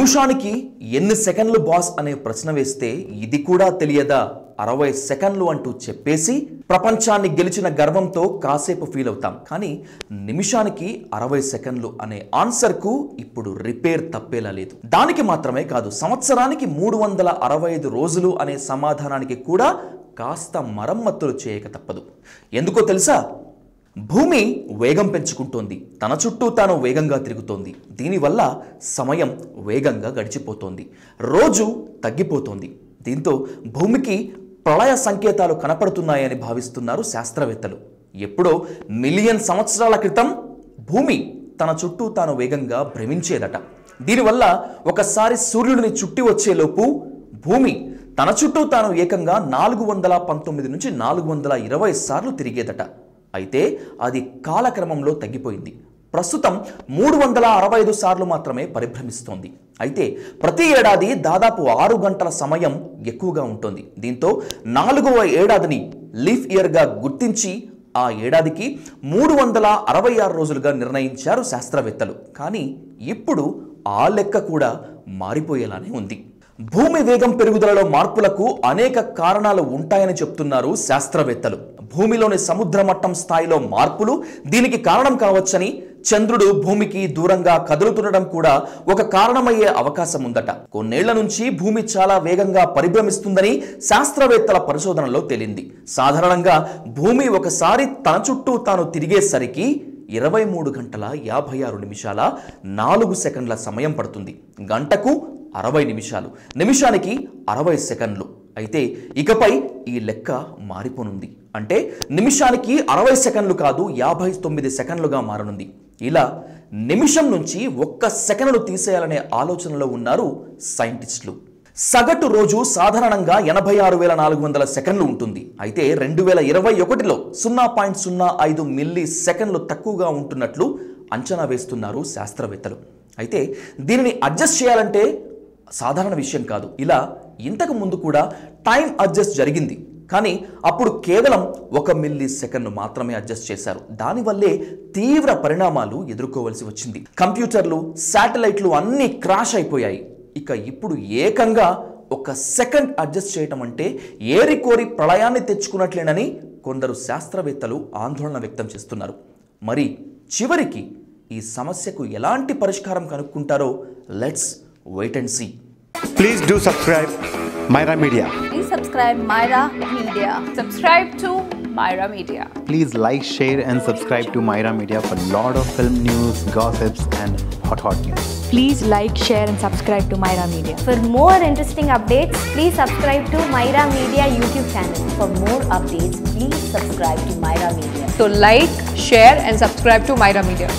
నిమిషానికి ఎన్ని సెకండ్లు బాస్ అనే ప్రశ్న వేస్తే ఇది కూడా తెలియదా 60 సెకండ్లు అంటూ చెప్పేసి ప్రపంచాన్ని గెలిచిన గర్వంతో కాసేపు ఫీల్ అవుతాం కానీ నిమిషానికి 60 సెకండ్లు అనే ఆన్సర్ కు ఇప్పుడు రిపేర్ తప్పేలా లేదు దానికి మాత్రమే కాదు సంవత్సరానికి 365 రోజులు అనే సమాధానానికి కూడా కాస్త మరమ్మతులు చేయక తప్పదు ఎందుకో తెలుసా భూమి వేగం పెంచుకుంటోంది తన చుట్టూ తాను వేగంగా తిరుగుతోంది దీనివల్ల సమయం వేగంగా గడిచిపోతోంది రోజు తగ్గిపోతోంది దీంతో భూమికి ప్రళయ సంకేతాలు కనపడుతున్నాయని భావిస్తున్నారు శాస్త్రవేత్తలు ఎప్పుడో మిలియన్ సంవత్సరాల క్రితం భూమి తన చుట్టూ తాను వేగంగా భ్రమించేదట దీనివల్ల ఒకసారి సూర్యుడిని చుట్టి వచ్చేలోపు భూమి తన చుట్టూ తాను ఏకంగా 419 నుంచి 420 సార్లు తిరిగేదట అయితే అది కాలక్రమంలో తగ్గిపోయింది ప్రస్తుతం 365 సార్లు మాత్రమే పరిభ్రమిస్తోంది అయితే ప్రతి ఏడాది దాదాపు 6 గంటల సమయం ఎక్కువగా ఉంటుంది దీంతో 4వ ఏడాదిని లీఫ్ ఇయర్ గా గుర్తించి ఆ ఏడాదికి 366 రోజులుగా నిర్ణయించారు శాస్త్రవేత్తలు కానీ ఇప్పుడు ఆ లెక్క కూడా మారిపోయేలానే ఉంది భూమి వేగం పెరుగుదలలో మార్పులకు అనేక కారణాలు ఉంటాయని చెప్తున్నారు శాస్త్రవేత్తలు భూమిలోని సముద్ర మట్టం స్థాయిలో మార్పులు దీనికి కారణం కావచ్చని చంద్రుడు భూమికి దూరంగా కదులుతుండడం కూడా ఒక కారణమయ్యే అవకాశం ఉందట కొన్నేళ్ల నుంచి భూమి చాలా వేగంగా పరిభ్రమిస్తుందని శాస్త్రవేత్తల పరిశోధనలో తేలింది సాధారణంగా భూమి ఒకసారి తన చుట్టూ తాను తిరిగేసరికి 23 గంటల 56 నిమిషాల 4 సెకండ్ల సమయం పడుతుంది గంటకు 60 నిమిషాలు నిమిషానికి 60 సెకండ్లు అయితే ఇకపై ఈ లెక్క మారిపోనుంది అంటే నిమిషానికి 60 సెకండ్లు కాదు 59 సెకండ్లుగా మారనుంది ఇలా నిమిషం నుంచి 1 సెకండ్లు తీసేయాలనే ఆలోచనలో ఉన్నారు సైంటిస్టులు సగటు రోజు సాధారణంగా 86,400 సెకండ్లు ఉంటుంది అయితే 2021లో 0.05 మిల్లీ సెకండ్లు తక్కువగా ఉంటున్నట్లు అంచనా వేస్తున్నారు శాస్త్రవేత్తలు అయితే దీనిని అడ్జస్ట్ చేయాలంటే సాధారణ విషయం కాదు ఇలా ఇంతకు ముందు కూడా టైం అడ్జస్ట్ జరిగింది కానీ అప్పుడు కేవలం 1 మిల్లీ సెకండ్ మాత్రమే అడ్జస్ట్ చేశారు దానివల్లే తీవ్ర పరిణామాలు ఎదుర్కోవాల్సి వచ్చింది కంప్యూటర్లు శాటిలైట్లు అన్నీ క్రాష్ అయిపోయాయి ఇక ఇప్పుడు ఏకంగా 1 సెకండ్ అడ్జస్ట్ చేయటం అంటే ఏరికోరి ప్రళయాన్ని తెచ్చుకున్నట్లేనని కొందరు శాస్త్రవేత్తలు ఆందోళన వ్యక్తం చేస్తున్నారు మరి చివరికి ఈ సమస్యకు ఎలాంటి పరిష్కారం కనుక్కుంటారో let's wait and see please do subscribe myra media please subscribe myra media subscribe to myra media please like share and subscribe to myra media for lot of film news gossips and hot news please like share and subscribe to myra media for more interesting updates please subscribe to myra media youtube channel for more updates please subscribe to myra media so like share and subscribe to myra media